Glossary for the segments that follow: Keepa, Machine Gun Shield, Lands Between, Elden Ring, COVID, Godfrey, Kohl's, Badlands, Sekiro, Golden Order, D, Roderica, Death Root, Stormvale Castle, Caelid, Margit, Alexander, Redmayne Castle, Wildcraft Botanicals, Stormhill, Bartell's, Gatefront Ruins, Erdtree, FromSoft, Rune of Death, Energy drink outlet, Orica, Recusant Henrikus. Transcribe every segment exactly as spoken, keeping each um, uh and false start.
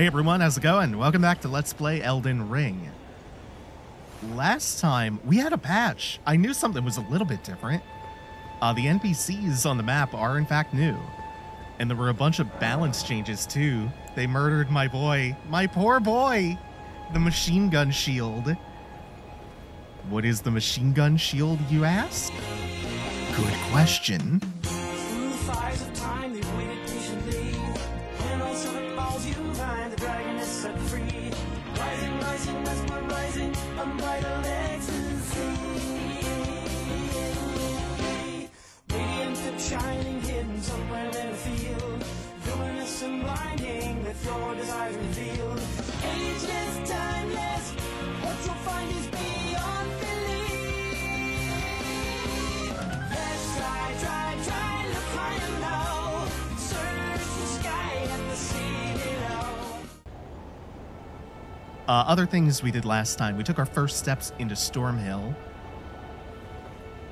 Hey everyone, how's it going? Welcome back to Let's Play Elden Ring. Last time, we had a patch. I knew something was a little bit different. Uh, the N P Cs on the map are in fact new. And there were a bunch of balance changes too. They murdered my boy, my poor boy, the Machine Gun Shield. What is the Machine Gun Shield, you ask? Good question. Shining hidden somewhere in a field, villainous and blinding with your desires revealed. Ageless, timeless, what you'll find is beyond belief. Let's try, try, try, look high and low, search the sky and the sea below. Uh, other things we did last time, we took our first steps into Stormhill,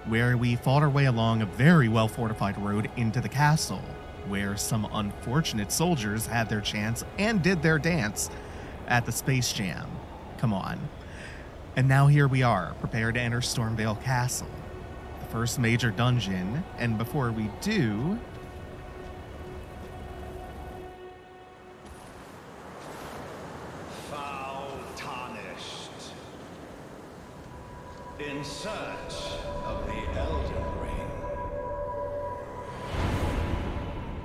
where we fought our way along a very well-fortified road into the castle, where some unfortunate soldiers had their chance and did their dance at the Space Jam. Come on. And now here we are, prepared to enter Stormvale Castle, the first major dungeon, and before we do... Foul Tarnished. In search of the Elden Ring.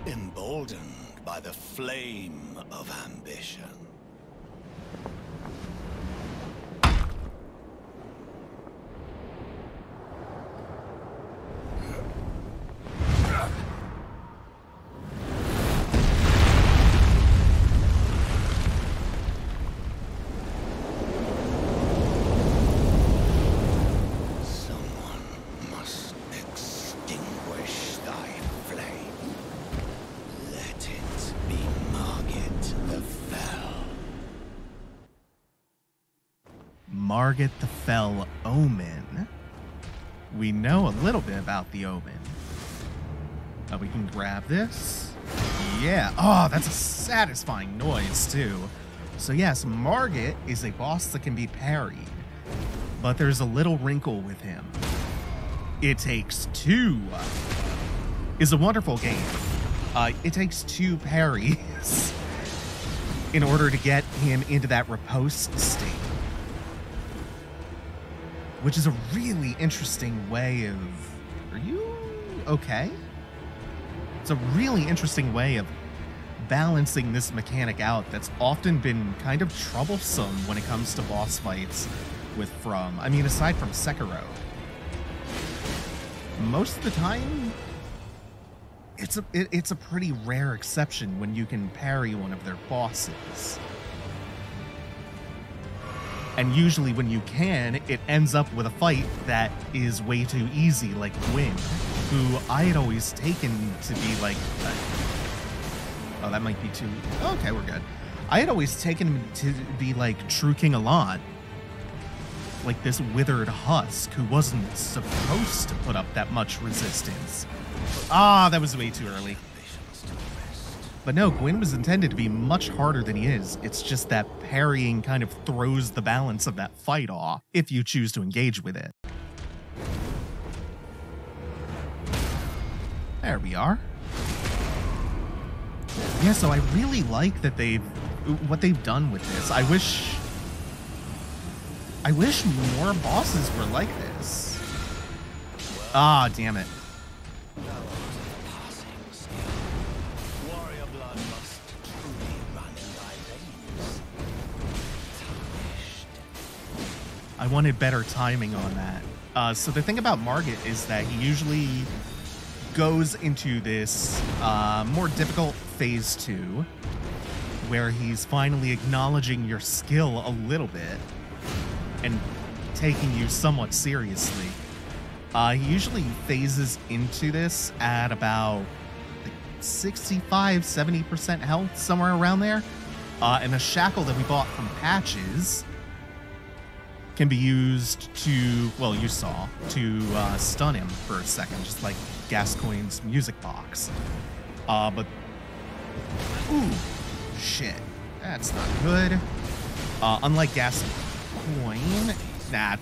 Emboldened by the flame of ambition. Margit, the Fell Omen. We know a little bit about the Omen. Uh, we can grab this. Yeah. Oh, that's a satisfying noise, too. So, yes, Margit is a boss that can be parried. But there's a little wrinkle with him. It Takes Two is a wonderful game. Uh, it takes two parries in order to get him into that riposte state, which is a really interesting way of... Are you okay? It's a really interesting way of balancing this mechanic out that's often been kind of troublesome when it comes to boss fights with From. I mean, aside from Sekiro. Most of the time, it's a, it, it's a pretty rare exception when you can parry one of their bosses. And usually when you can, it ends up with a fight that is way too easy, like Gwyn, who I had always taken to be like... Oh, that might be too... Okay, we're good. I had always taken him to be like True King Alon, like this withered husk who wasn't supposed to put up that much resistance. Ah, that was way too early. But no, Gwyn was intended to be much harder than he is. It's just that parrying kind of throws the balance of that fight off if you choose to engage with it. There we are. Yeah, so I really like that they've what they've done with this. I wish I wish more bosses were like this. Ah, damn it. I wanted better timing on that. Uh, so the thing about Margit is that he usually goes into this uh, more difficult phase two, where he's finally acknowledging your skill a little bit and taking you somewhat seriously. Uh, he usually phases into this at about sixty-five, seventy percent health, somewhere around there. Uh, and the shackle that we bought from Patches can be used to, well, you saw, to uh, stun him for a second, just like Gascoigne's music box. Uh, but, ooh, shit. That's not good. Uh, unlike Gascoigne, that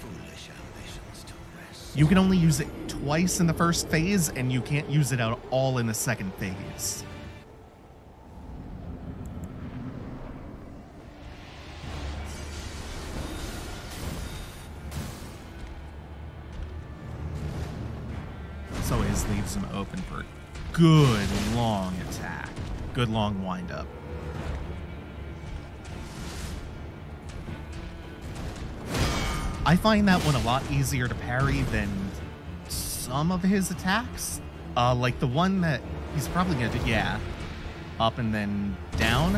you can only use it twice in the first phase, and you can't use it at all in the second phase. This always leaves them open for good long attack, good long wind up. I find that one a lot easier to parry than some of his attacks. Uh, like the one that he's probably gonna do, yeah, up and then down.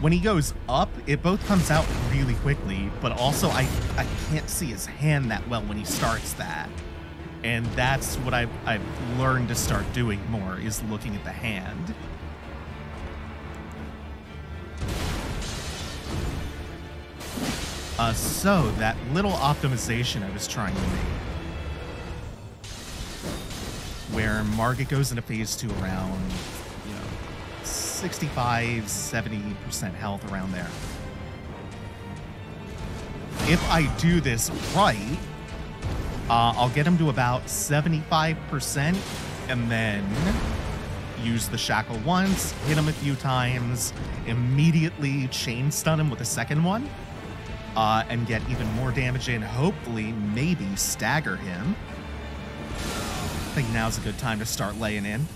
When he goes up, it both comes out really quickly, but also I, I can't see his hand that well when he starts that. And that's what I've, I've learned to start doing more, is looking at the hand. Uh, so, that little optimization I was trying to make, where Margit goes into phase two around, you know, sixty-five, seventy percent health, around there. If I do this right, uh, I'll get him to about seventy-five percent, and then use the shackle once, hit him a few times, immediately chain stun him with a second one. Uh, and get even more damage in, hopefully, maybe stagger him. I think now's a good time to start laying in.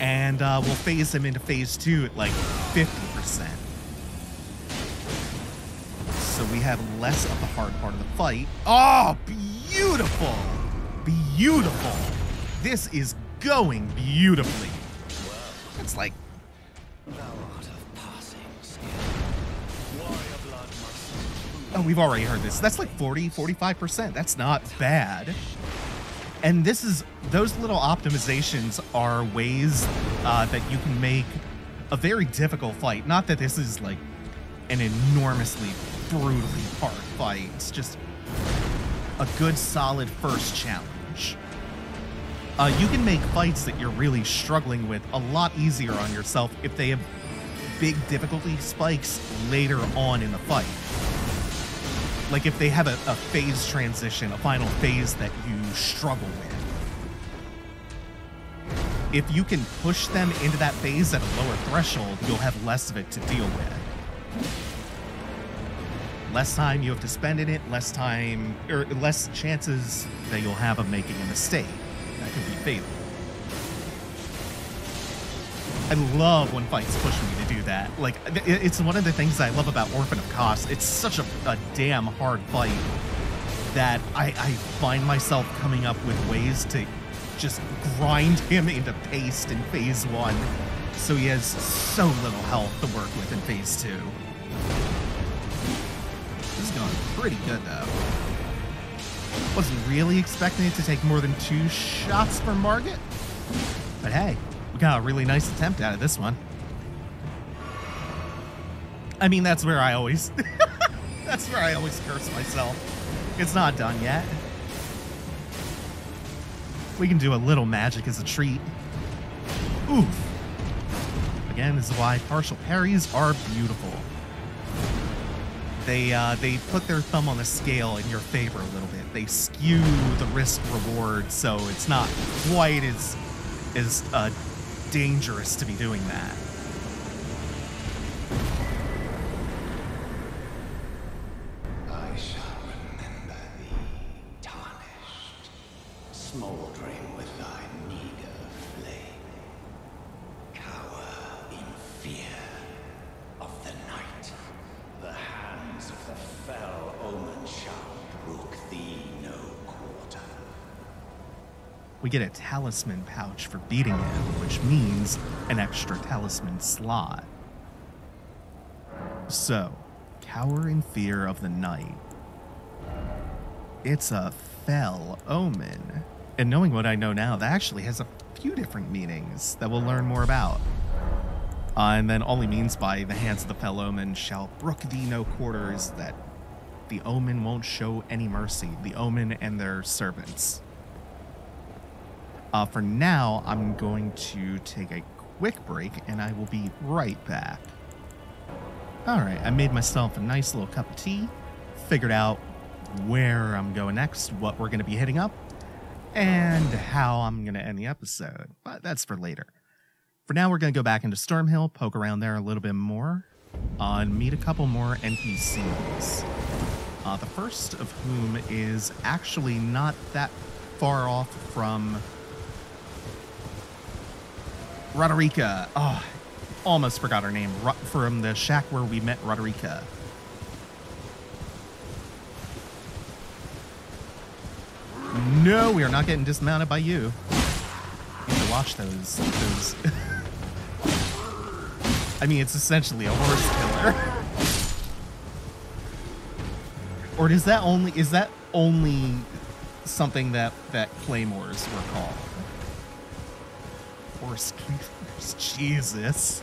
And uh, we'll phase him into phase two at like fifty percent. So we have less of the hard part of the fight. Oh, beautiful! Beautiful! This is going beautifully. It's like... Oh, we've already heard this. That's like forty, forty-five percent. That's not bad. And this is, those little optimizations are ways uh, that you can make a very difficult fight. Not that this is like an enormously brutally hard fight. It's just a good, solid first challenge. Uh, you can make fights that you're really struggling with a lot easier on yourself if they have big difficulty spikes later on in the fight. Like if they have a, a phase transition, a final phase that you struggle with. If you can push them into that phase at a lower threshold, you'll have less of it to deal with. Less time you have to spend in it, less time, or less chances that you'll have of making a mistake. That could be fatal. I love when fights push me to do that. Like, it's one of the things I love about Orphan of Kos. It's such a, a damn hard fight that I, I find myself coming up with ways to just grind him into paste in phase one, so he has so little health to work with in phase two. This is going pretty good, though. Wasn't really expecting it to take more than two shots for Margit, but hey. We got a really nice attempt out of this one. I mean, that's where I always... that's where I always curse myself. It's not done yet. We can do a little magic as a treat. Oof. Again, this is why partial parries are beautiful. They, uh, they put their thumb on the scale in your favor a little bit. They skew the risk-reward, so it's not quite as... is uh, dangerous to be doing that. I shall remember thee, tarnished, smoldering with thy meager flame. Cower in fear of the night. The hands of the fell omen shall brook thee no quarter. We get a talisman pouch for beating him, which means an extra talisman slot. So, cower in fear of the night. It's a fell omen. And knowing what I know now, that actually has a few different meanings that we'll learn more about. Uh, and then all he means by the hands of the fell omen shall brook thee no quarter is that the omen won't show any mercy, the omen and their servants. Uh, for now, I'm going to take a quick break, and I will be right back. All right, I made myself a nice little cup of tea, figured out where I'm going next, what we're going to be hitting up, and how I'm going to end the episode. But that's for later. For now, we're going to go back into Stormhill, poke around there a little bit more, uh, and meet a couple more N P Cs. Uh, the first of whom is actually not that far off from Roderica. Oh, almost forgot her name. Ro from the shack where we met Roderica. No, we are not getting dismounted by you. You need to watch those. those. I mean, it's essentially a horse killer. Or is that only is that only something that that claymores were called? Horse claymores, Jesus.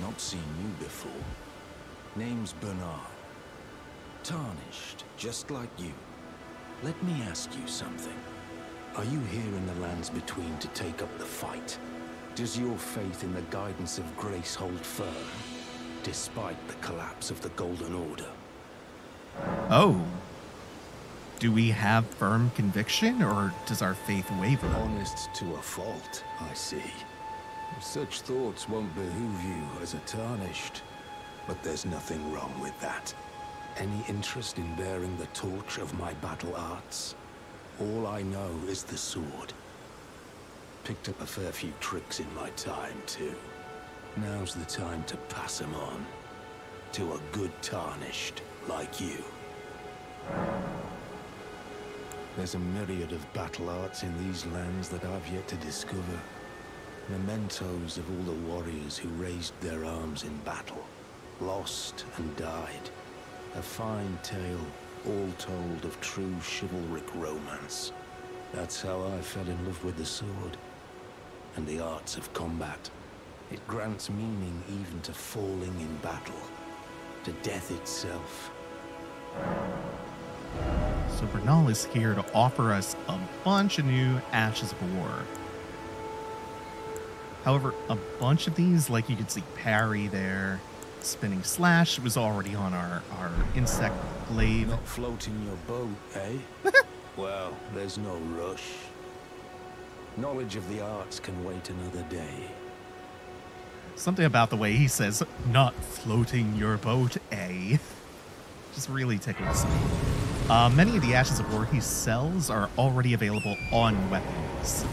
Not seen you before. Name's Bernard. Tarnished, just like you. Let me ask you something. Are you here in the Lands Between to take up the fight? Does your faith in the guidance of grace hold firm, despite the collapse of the Golden Order? Oh. Do we have firm conviction, or does our faith waver? Honest to a fault, I see. Such thoughts won't behoove you as a Tarnished, but there's nothing wrong with that. Any interest in bearing the torch of my battle arts? All I know is the sword. Picked up a fair few tricks in my time, too. Now's the time to pass them on. To a good Tarnished like you. There's a myriad of battle arts in these lands that I've yet to discover. Mementos of all the warriors who raised their arms in battle, lost and died. A fine tale. All told of true chivalric romance. That's how I fell in love with the sword and the arts of combat. It grants meaning even to falling in battle, to death itself. So Bernal is here to offer us a bunch of new Ashes of War. However, a bunch of these, like you can see parry there, spinning slash was already on our, our insect blade. Not floating your boat, eh? Well, there's no rush. Knowledge of the arts can wait another day. Something about the way he says, not floating your boat, eh? Just really tickles me. Uh, many of the Ashes of War he sells are already available on weapons.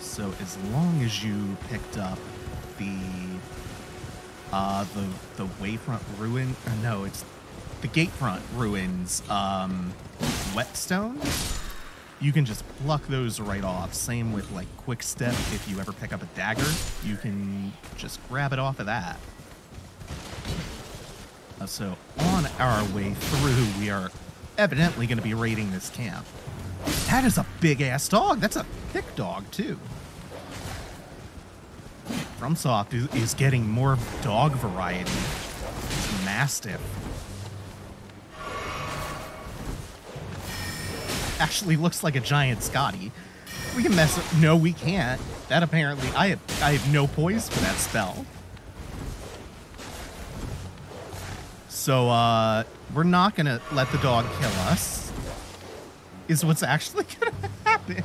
So as long as you picked up the uh the the Wayfront Ruin, or no, it's the Gatefront Ruins um whetstone, you can just pluck those right off. Same with like Quick Step. If you ever pick up a dagger, you can just grab it off of that. Uh, so on our way through, we are evidently going to be raiding this camp. That is a big ass dog. That's a thick dog too. FromSoft is, is getting more dog variety. It's mastiff. Actually looks like a giant Scotty. We can mess up. No, we can't. That apparently, I have, I have no poise for that spell. So uh, we're not going to let the dog kill us, is what's actually going to happen.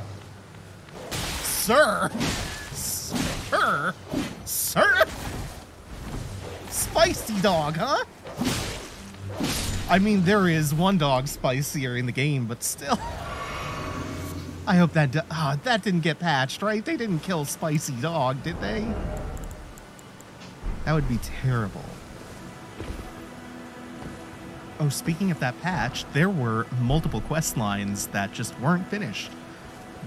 Sir! Sir? Sir? Spicy dog, huh? I mean, there is one dog spicier in the game, but still. I hope that oh, that didn't get patched, right? They didn't kill Spicy Dog, did they? That would be terrible. Oh, speaking of that patch, there were multiple quest lines that just weren't finished,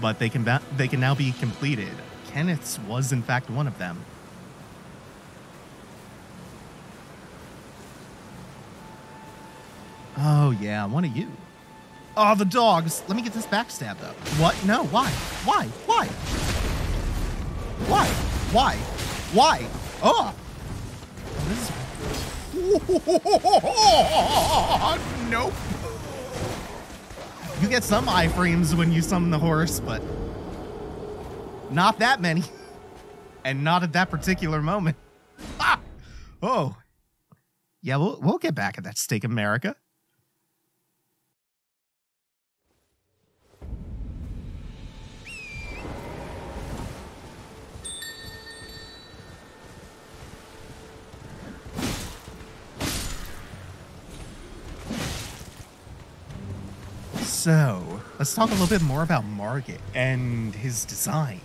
but they can they can now be completed. Kenneth's was, in fact, one of them. Oh, yeah, one of you. Oh, the dogs. Let me get this backstab, though. What? No, why? Why? Why? Why? Why? Why? Oh! This is... Nope. You get some iframes when you summon the horse, but not that many. And not at that particular moment. Ah! Oh. Yeah, we'll, we'll get back at that steak, America. So, let's talk a little bit more about Margit and his design.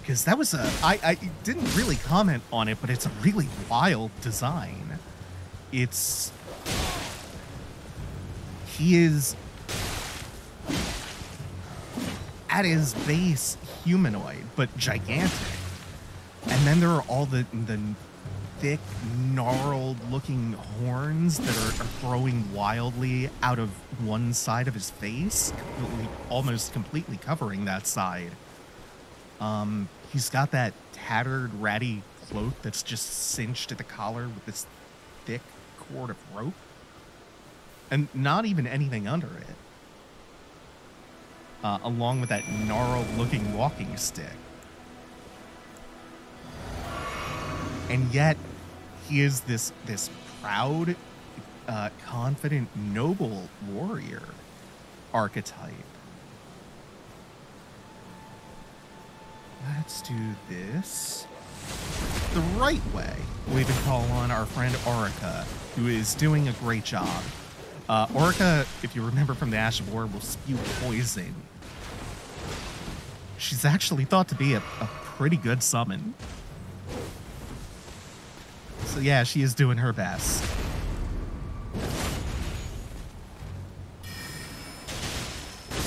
Because that was a... I, I didn't really comment on it, but it's a really wild design. It's... He is... At his base, humanoid, but gigantic. And then there are all the, the thick, gnarled-looking horns that are, are growing wildly out of one side of his face, completely, almost completely covering that side. Um... He's got that tattered, ratty cloak that's just cinched at the collar with this thick cord of rope. And not even anything under it. Uh, along with that gnarled-looking walking stick. And yet, he is this, this proud, uh, confident, noble warrior archetype. Let's do this the right way. We can call on our friend Orica, who is doing a great job. Uh, Orica, if you remember from the Ash of War, will spew poison. She's actually thought to be a, a pretty good summon. So yeah, she is doing her best.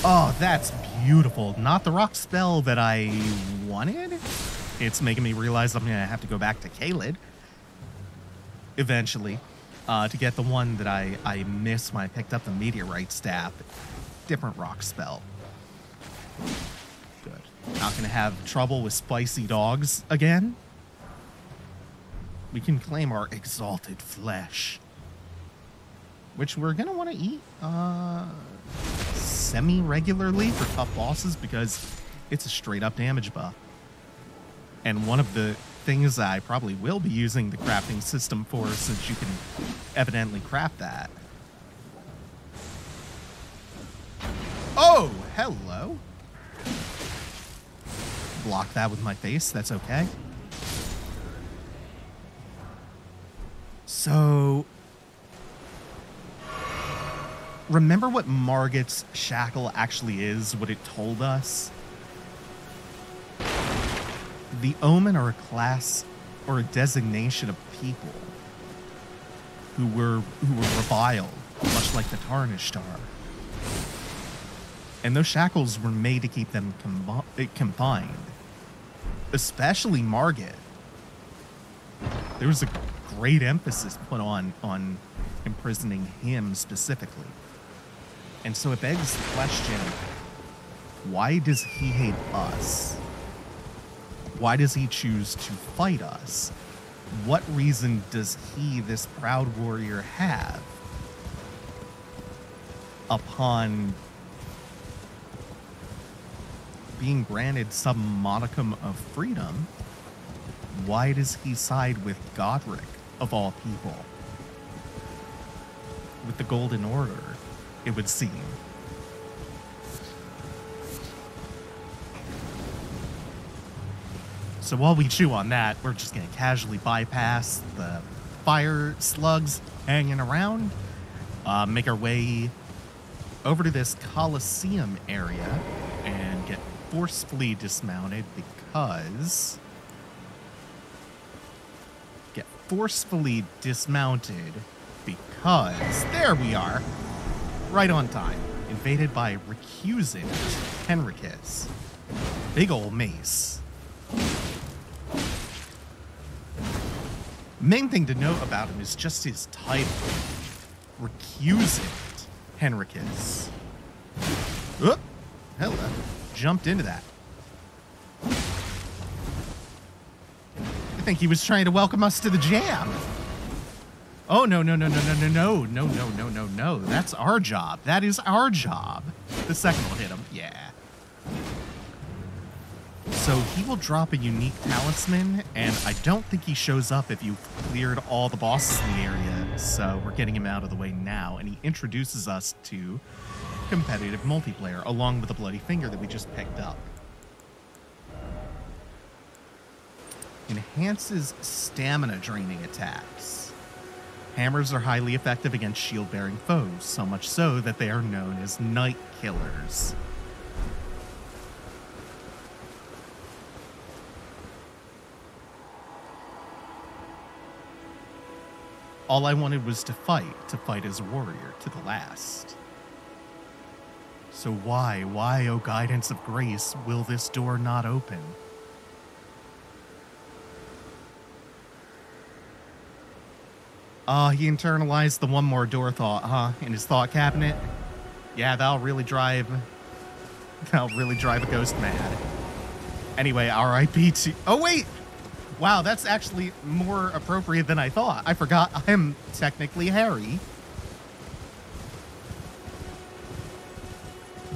Oh, that's beautiful. Not the rock spell that I wanted. It's making me realize I'm going to have to go back to Caelid eventually uh, to get the one that I, I missed when I picked up the meteorite staff. Different rock spell. Good. Not going to have trouble with spicy dogs again. We can claim our exalted flesh, which we're going to want to eat uh, semi-regularly for tough bosses because it's a straight-up damage buff. And one of the things that I probably will be using the crafting system for, since you can evidently craft that. Oh, hello. Block that with my face. That's okay. So... Remember what Margit's shackle actually is, what it told us? The Omen are a class or a designation of people who were who were reviled, much like the Tarnished are. And those shackles were made to keep them confined. Especially Margit. There was a great emphasis put on, on imprisoning him specifically. And so it begs the question, why does he hate us? Why does he choose to fight us? What reason does he, this proud warrior, have upon being granted some modicum of freedom? Why does he side with Godric, of all people? With the Golden Order? It would seem. So while we chew on that, we're just going to casually bypass the fire slugs hanging around, uh, make our way over to this Colosseum area and get forcefully dismounted because... Get forcefully dismounted because... There we are! Right on time. Invaded by Recusant Henrikus. Big ol' mace. Main thing to note about him is just his title. Recusant Henrikus. Oop! Hello. Jumped into that. I think he was trying to welcome us to the jam. Oh, no, no, no, no, no, no, no, no, no, no, no, no. That's our job. That is our job. The second will hit him. Yeah. So he will drop a unique talisman, and I don't think he shows up if you've cleared all the bosses in the area. So we're getting him out of the way now, and he introduces us to competitive multiplayer, along with the bloody finger that we just picked up. Enhances stamina draining attacks. Hammers are highly effective against shield-bearing foes, so much so that they are known as night killers. All I wanted was to fight, to fight as a warrior, to the last. So why, why, O guidance of grace, will this door not open? Uh, he internalized the one more door thought, huh? In his thought cabinet. Yeah, that'll really drive... That'll really drive a ghost mad. Anyway, R I P to... Oh, wait! Wow, that's actually more appropriate than I thought. I forgot I'm technically Harry.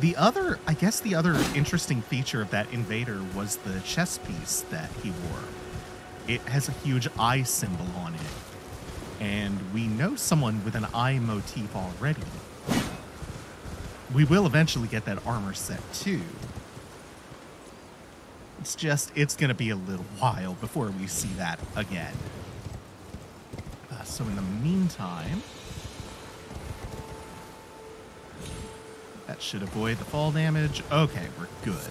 The other... I guess the other interesting feature of that invader was the chest piece that he wore. It has a huge eye symbol on it. And we know someone with an eye motif already. We will eventually get that armor set too. It's just, it's going to be a little while before we see that again. Uh, so in the meantime, that should avoid the fall damage. Okay, we're good.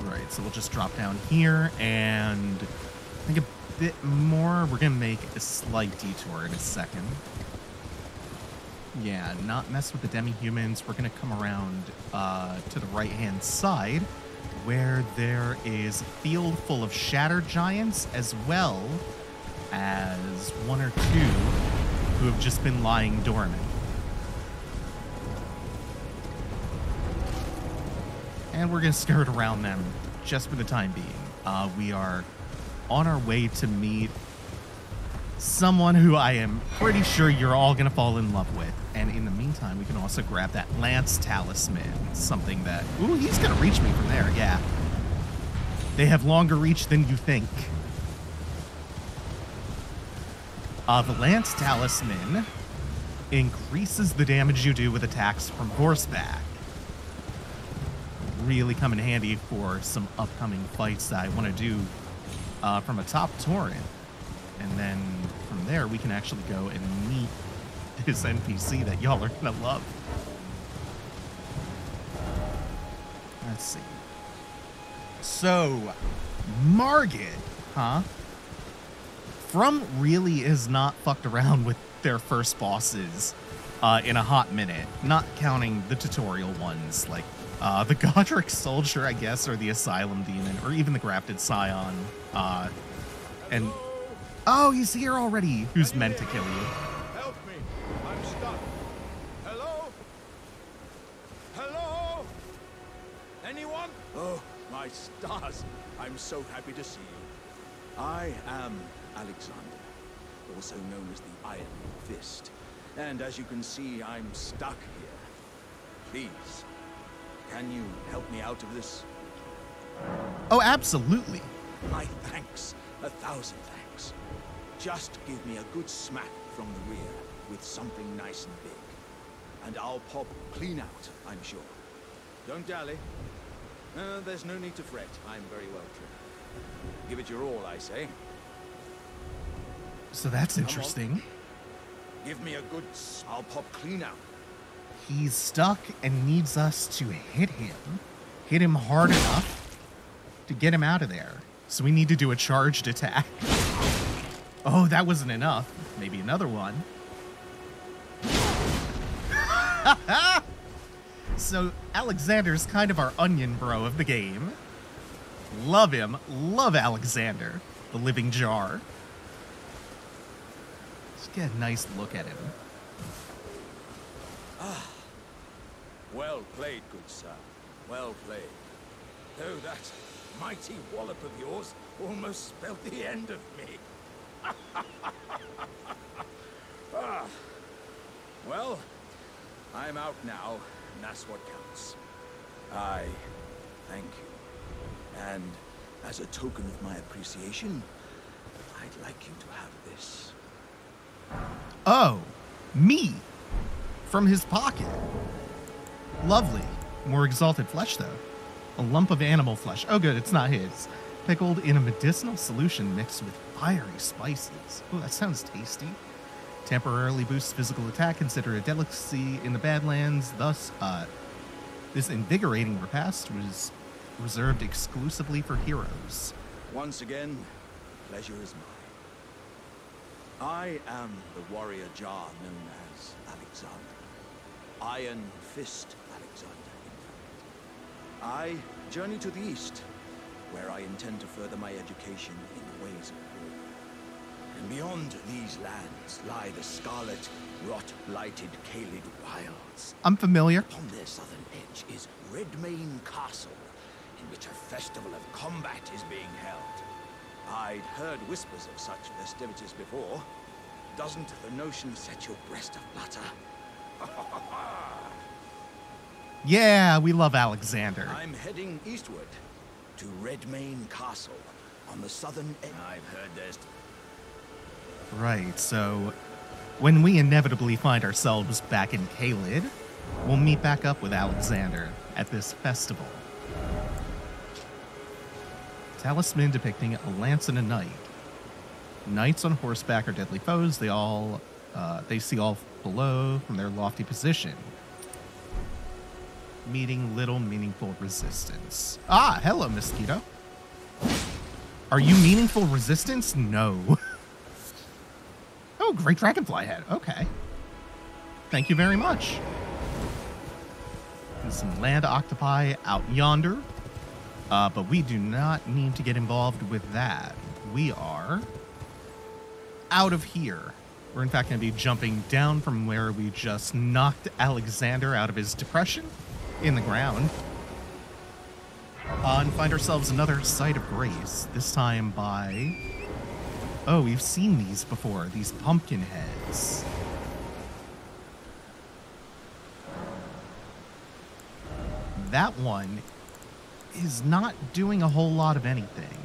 Right, so we'll just drop down here and I think a bit more. We're going to make a slight detour in a second. Yeah, not mess with the demi-humans. We're going to come around uh, to the right-hand side where there is a field full of shattered giants as well as one or two who have just been lying dormant. And we're going to skirt around them just for the time being. Uh, we are on our way to meet someone who I am pretty sure you're all going to fall in love with. And in the meantime, we can also grab that Lance Talisman. Something that... Ooh, he's going to reach me from there, yeah. They have longer reach than you think. Uh, the Lance Talisman increases the damage you do with attacks from horseback. Really come in handy for some upcoming fights that I want to do uh, from a top torrent. And then from there, we can actually go and meet this N P C that y'all are going to love. Let's see. So, Margit, huh? From really is not fucked around with their first bosses uh, in a hot minute, not counting the tutorial ones like Uh, the Godric Soldier, I guess, or the Asylum Demon, or even the Grafted Scion. Uh, and oh, he's here already. Who's meant to kill you? Help me! I'm stuck. Hello? Hello? Anyone? Oh, my stars! I'm so happy to see you. I am Alexander, also known as the Iron Fist, and as you can see, I'm stuck here. Please. Can you help me out of this? Oh, absolutely. My thanks. A thousand thanks. Just give me a good smack from the rear with something nice and big. And I'll pop clean out, I'm sure. Don't dally. Uh, there's no need to fret. I'm very well trained. Give it your all, I say. So that's interesting. Give me a good... I'll pop clean out. He's stuck and needs us to hit him. Hit him hard enough to get him out of there. So we need to do a charged attack. Oh, that wasn't enough. Maybe another one. So Alexander's kind of our onion bro of the game. Love him. Love Alexander. The living jar. Let's get a nice look at him. Ah, well played, good sir. Well played. Oh, that mighty wallop of yours almost spelt the end of me. Ah. Well, I'm out now, and that's what counts. I thank you. And as a token of my appreciation, I'd like you to have this. Oh, me. From his pocket. Lovely. More exalted flesh, though. A lump of animal flesh. Oh, good. It's not his. Pickled in a medicinal solution mixed with fiery spices. Oh, that sounds tasty. Temporarily boosts physical attack. Considered a delicacy in the Badlands. Thus, uh, this invigorating repast was reserved exclusively for heroes. Once again, pleasure is mine. I am the warrior jar known as Alexander. Iron Fist Alexander, in fact. I journey to the east, where I intend to further my education in the ways of war. And beyond these lands lie the scarlet, rot-blighted Caelid wilds. I'm familiar. On their southern edge is Redmayne Castle, in which a festival of combat is being held. I'd heard whispers of such festivities before. Doesn't the notion set your breast aflutter? Yeah, we love Alexander. I'm heading eastward to Redmayne Castle on the southern edge. I've heard this. Right, so when we inevitably find ourselves back in Caelid, we'll meet back up with Alexander at this festival. Talisman depicting a lance and a knight. Knights on horseback are deadly foes. They all, uh, they see all below from their lofty position, meeting little meaningful resistance. Ah, hello, Mosquito. Are you meaningful resistance? No. Oh, great dragonfly head. Okay. Thank you very much. There's some land octopi out yonder. Uh, but we do not need to get involved with that. We are out of here. We're in fact going to be jumping down from where we just knocked Alexander out of his depression in the ground. Uh, and find ourselves another site of grace, this time by... Oh, we've seen these before, these pumpkin heads. That one is not doing a whole lot of anything.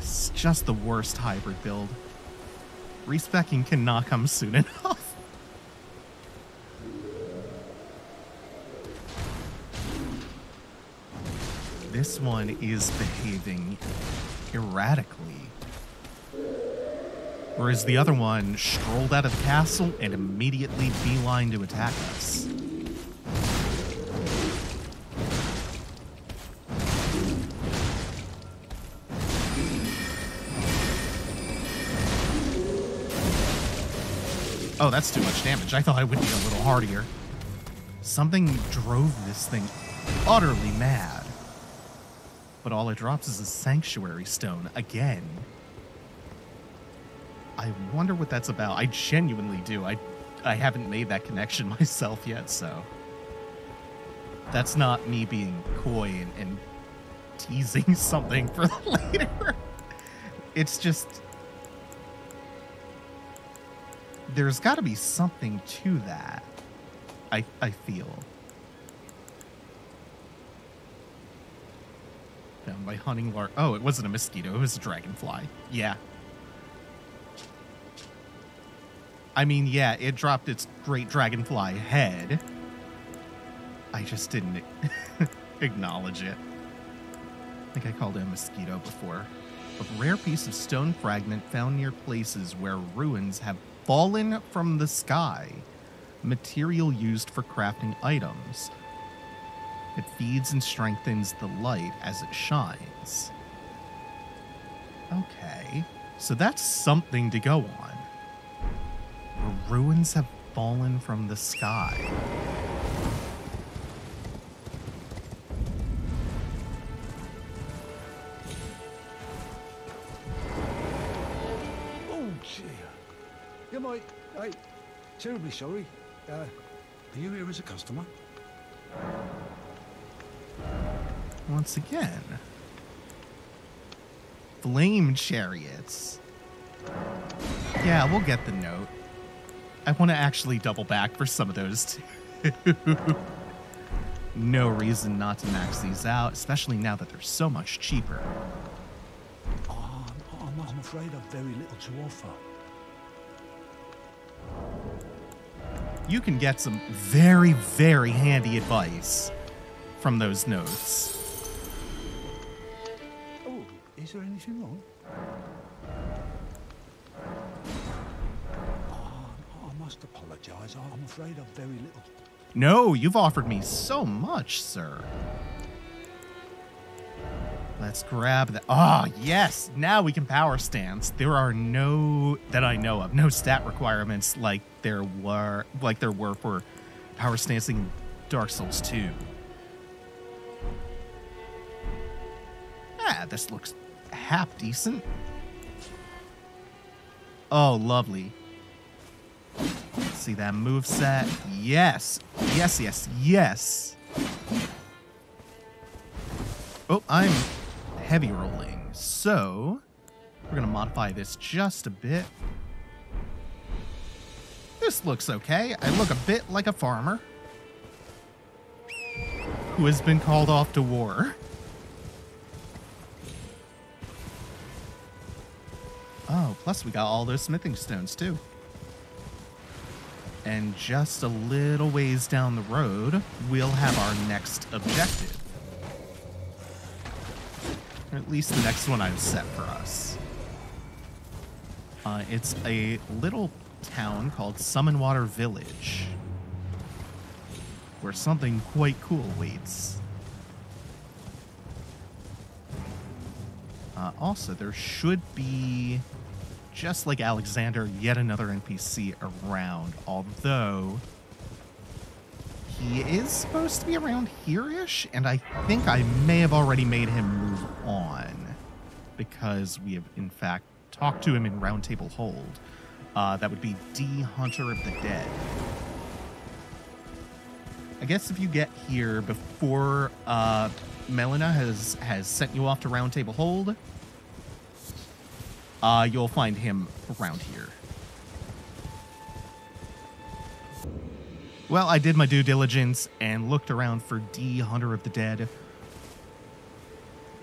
It's just the worst hybrid build. Respecking cannot come soon enough. This one is behaving erratically, whereas the other one strolled out of the castle and immediately beeline to attack us. Oh, that's too much damage. I thought I would be a little hardier. Something drove this thing utterly mad. But all it drops is a sanctuary stone again. I wonder what that's about. I genuinely do. I, I haven't made that connection myself yet, so. That's not me being coy and, and teasing something for later. It's just... There's got to be something to that, I, I feel. Down by hunting lark. Oh, it wasn't a mosquito. It was a dragonfly. Yeah. I mean, yeah, it dropped its great dragonfly head. I just didn't acknowledge it. I think I called it a mosquito before. A rare piece of stone fragment found near places where ruins have fallen from the sky. Material used for crafting items. It feeds and strengthens the light as it shines. Okay, so that's something to go on. Where ruins have fallen from the sky. Oh dear. Am I, I, terribly sorry. Uh, are you here as a customer? Once again, flame chariots. Yeah, we'll get the note. I want to actually double back for some of those too. No reason not to max these out, especially now that they're so much cheaper. Oh, I'm, I'm afraid I've very little to offer. You can get some very, very handy advice from those notes. Oh, is there anything wrong? Oh, I must apologize. I'm afraid I've very little. No, you've offered me so much, sir. Let's grab that. Ah, oh, yes. Now we can power stance. There are no, that I know of, no stat requirements like there were, like there were for power stancing in Dark Souls two. Ah, this looks half decent. Oh, lovely. Let's see that moveset. Yes. Yes, yes, yes. Oh, I'm heavy rolling. So we're going to modify this just a bit. This looks okay. I look a bit like a farmer who has been called off to war. Oh, plus we got all those smithing stones too. And just a little ways down the road, we'll have our next objective. Or at least the next one I've set for us. Uh, it's a little town called Summonwater Village, where something quite cool waits. Uh, also, there should be, just like Alexander, yet another N P C around, although he is supposed to be around here-ish, and I think I may have already made him move on because we have, in fact, talked to him in Roundtable Hold. Uh, that would be D, Hunter of the Dead. I guess if you get here before uh, Melina has, has sent you off to Roundtable Hold, Uh, you'll find him around here. Well, I did my due diligence and looked around for D, Hunter of the Dead,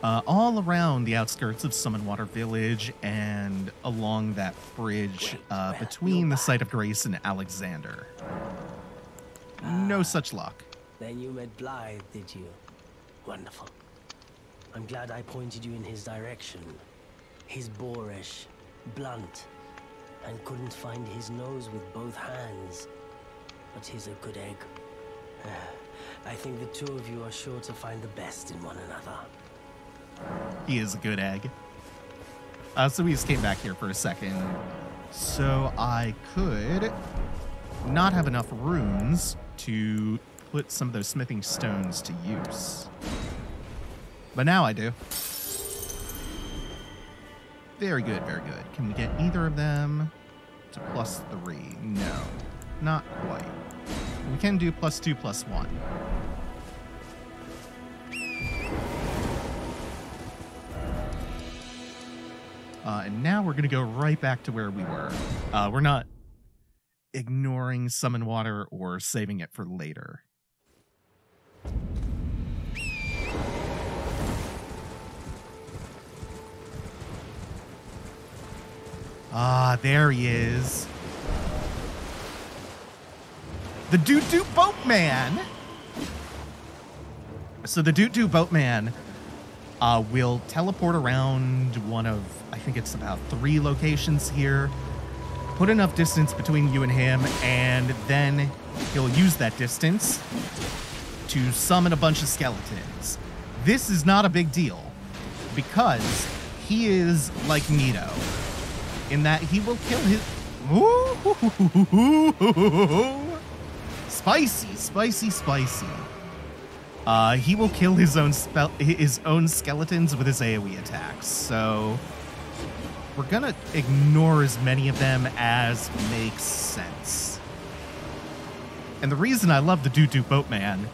uh, all around the outskirts of Summonwater Village and along that bridge uh, between the site of Grace and Alexander. No such luck. Then you met Blythe, did you? Wonderful. I'm glad I pointed you in his direction. He's boorish, blunt, and couldn't find his nose with both hands. But he's a good egg. Uh, I think the two of you are sure to find the best in one another. He is a good egg. Uh, so we just came back here for a second. So I could not have enough runes to put some of those smithing stones to use. But now I do. Very good, very good. Can we get either of them to plus three? No, not quite. We can do plus two, plus one. Uh, and now we're going to go right back to where we were. Uh, we're not ignoring Summonwater or saving it for later. Ah, there he is. The Doo-Doo Boatman! So the Doo-Doo Boatman uh, will teleport around one of, I think it's about three locations here, put enough distance between you and him, and then he'll use that distance to summon a bunch of skeletons. This is not a big deal, because he is like Nito, in that he will kill his... Ooh. Spicy, spicy, spicy. Uh, he will kill his own spell, his own skeletons with his AoE attacks. So we're gonna ignore as many of them as makes sense. And the reason I love the Doo-Doo Boatman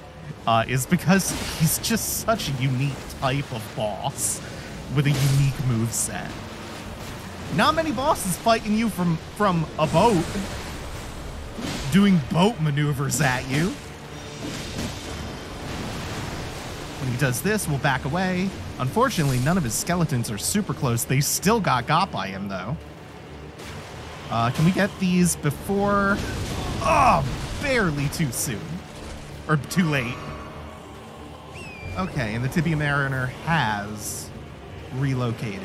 uh, is because he's just such a unique type of boss. with a unique moveset. Not many bosses fighting you from, from a boat, doing boat maneuvers at you. When he does this, we'll back away. Unfortunately, none of his skeletons are super close. They still got got by him, though. Uh, can we get these before... Oh, barely too soon. Or too late. Okay, and the Tibia Mariner has relocated.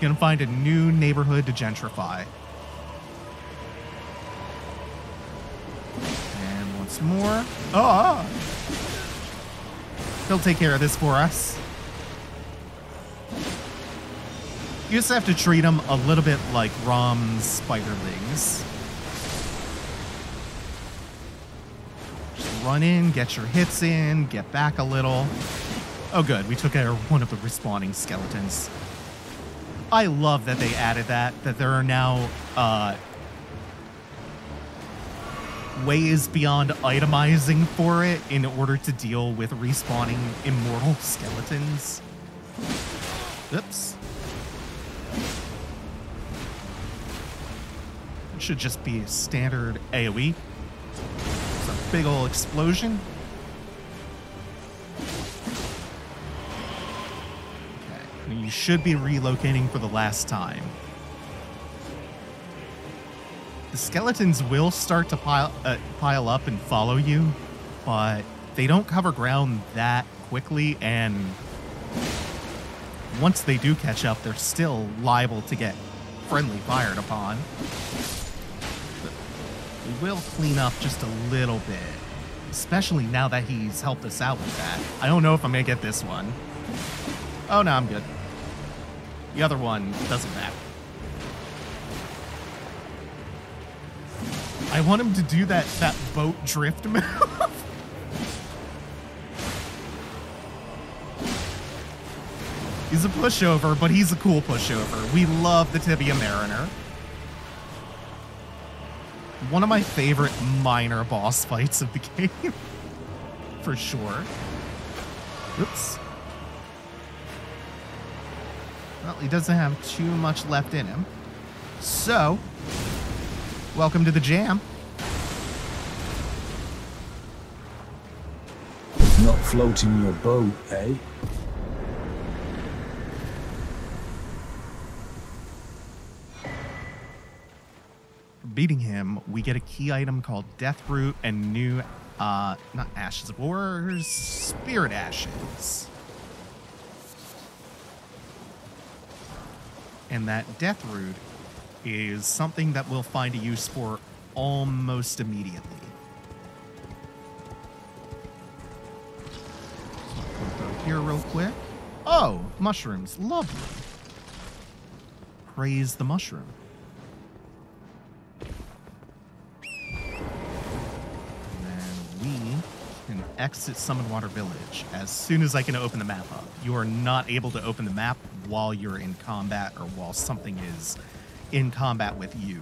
Gonna find a new neighborhood to gentrify. And once more. Oh! He'll take care of this for us. You just have to treat them a little bit like Rom's spiderlings. Just run in, get your hits in, get back a little. Oh good, we took out one of the respawning skeletons. I love that they added that, that there are now uh, ways beyond itemizing for it in order to deal with respawning immortal skeletons. Oops. Should just be a standard AoE. It's a big ol' explosion. Okay, you should be relocating for the last time. The skeletons will start to pile uh, pile up and follow you, but they don't cover ground that quickly, and once they do catch up, they're still liable to get friendly fired upon. We will clean up just a little bit, especially now that he's helped us out with that. I don't know if I'm going to get this one. Oh, no, I'm good. The other one doesn't matter. I want him to do that, that boat drift move. He's a pushover, but he's a cool pushover. We love the Tibia Mariner. One of my favorite minor boss fights of the game, for sure. Oops. Well, he doesn't have too much left in him. So, welcome to the jam. Not floating your boat, eh? Beating him, we get a key item called Death Root and new, uh, not Ashes of Wars, Spirit Ashes. And that Death Root is something that we'll find a use for almost immediately. I'll go here real quick. Oh, mushrooms, lovely. Praise the mushroom. Exit Summonwater Village as soon as I can open the map up. You are not able to open the map while you're in combat or while something is in combat with you.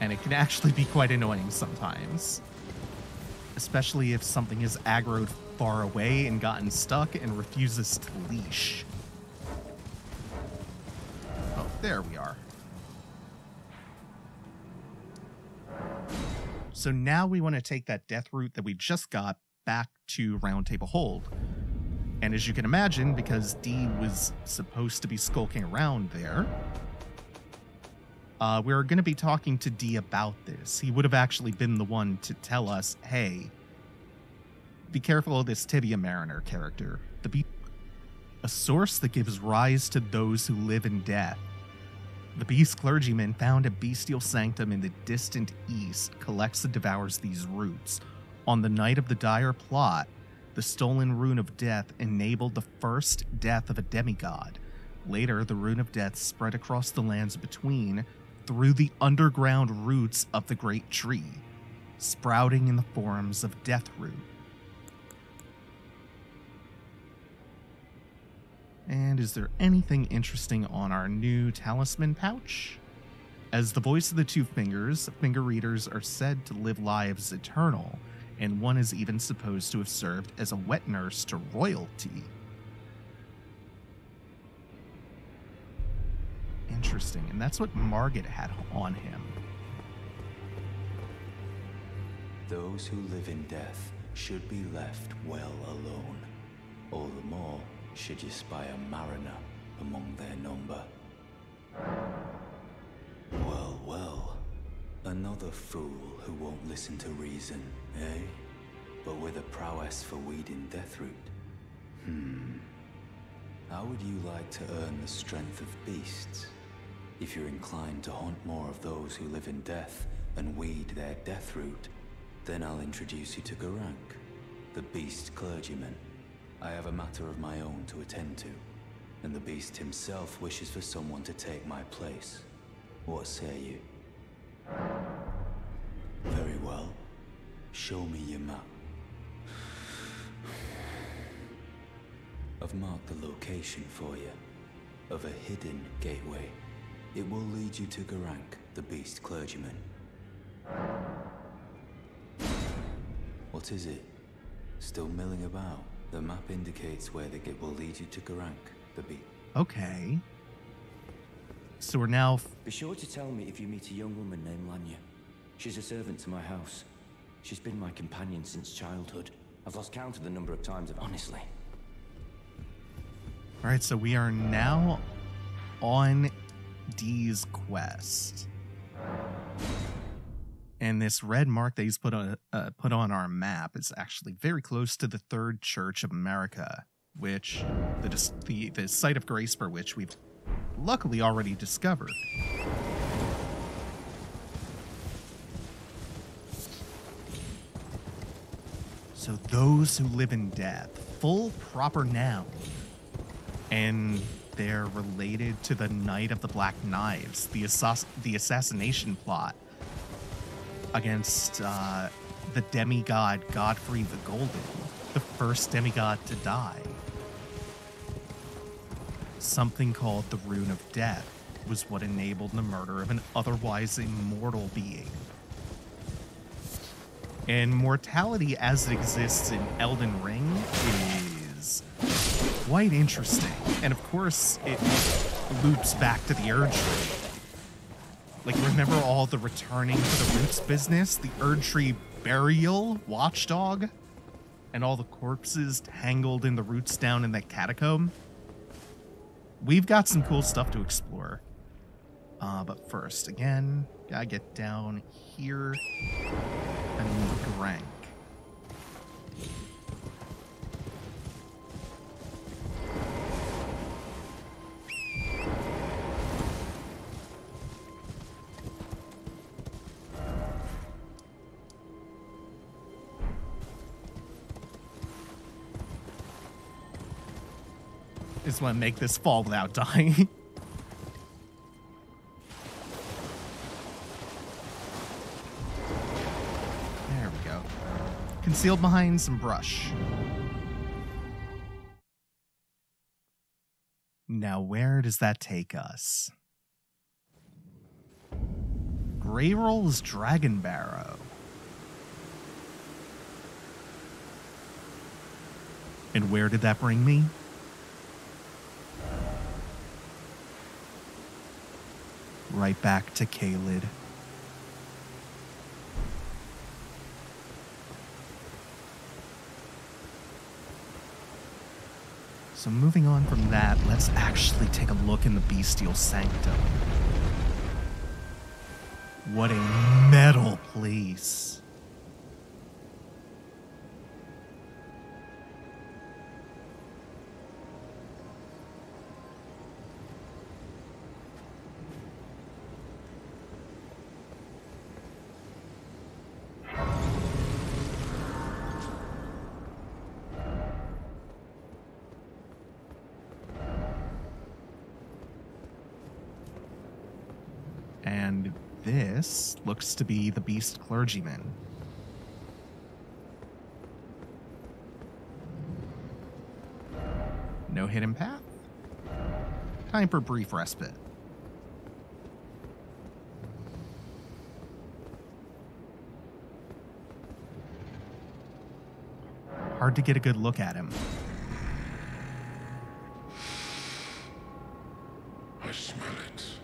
And it can actually be quite annoying sometimes, especially if something is aggroed far away and gotten stuck and refuses to leash. Oh, there we are. So now we want to take that Death Root that we just got back to Roundtable Hold. And as you can imagine, because D was supposed to be skulking around there, uh, we're going to be talking to D about this. He would have actually been the one to tell us, hey, be careful of this Tibia Mariner character. The be a source that gives rise to those who live in death. The beast clergyman found at Bestial Sanctum in the distant east collects and devours these roots. On the night of the dire plot, the stolen Rune of Death enabled the first death of a demigod. Later, the Rune of Death spread across the Lands Between through the underground roots of the Great Tree, sprouting in the forms of Death Root. And is there anything interesting on our new talisman pouch? As the voice of the two fingers, finger readers are said to live lives eternal and one is even supposed to have served as a wet nurse to royalty. Interesting, and that's what Margit had on him. Those who live in death should be left well alone. All the more should you spy a mariner among their number. Well, well. Another fool who won't listen to reason, eh? But with a prowess for weeding Deathroot. Hmm. How would you like to earn the strength of beasts? If you're inclined to haunt more of those who live in death and weed their Deathroot, then I'll introduce you to Gurranq, the beast clergyman. I have a matter of my own to attend to, and the beast himself wishes for someone to take my place. What say you? Very well. Show me your map. I've marked the location for you, of a hidden gateway. It will lead you to Gurranq, the beast clergyman. What is it? Still milling about? The map indicates where the gate will lead you to Gurranq, the beast. Okay. So we're now... F Be sure to tell me if you meet a young woman named Lanya. She's a servant to my house. She's been my companion since childhood. I've lost count of the number of times, honestly. Alright, so we are now on D's quest. And this red mark that he's put on, uh, put on our map is actually very close to the Third Church of America, which the, the, the site of grace for which we've luckily already discovered. So those who live in death, full proper noun, and they're related to the Knight of the Black Knives, the, assass the assassination plot against uh, the demigod Godfrey the Golden, the first demigod to die. Something called the Rune of Death was what enabled the murder of an otherwise immortal being. And mortality as it exists in Elden Ring is quite interesting. And of course, it loops back to the Erdtree. Like, remember all the returning to the roots business? The Erdtree burial watchdog? And all the corpses tangled in the roots down in that catacomb? We've got some cool stuff to explore. Uh, but first, again, gotta get down here and meet Gurranq. Just want to make this fall without dying. There we go. Concealed behind some brush. Now, where does that take us? Greyroll's Dragon Barrow. And where did that bring me? Right back to Caelid. So moving on from that, let's actually take a look in the Bestial Sanctum. What a metal place. This looks to be the beast clergyman. No hidden path. Time for a brief respite. Hard to get a good look at him. I smell it.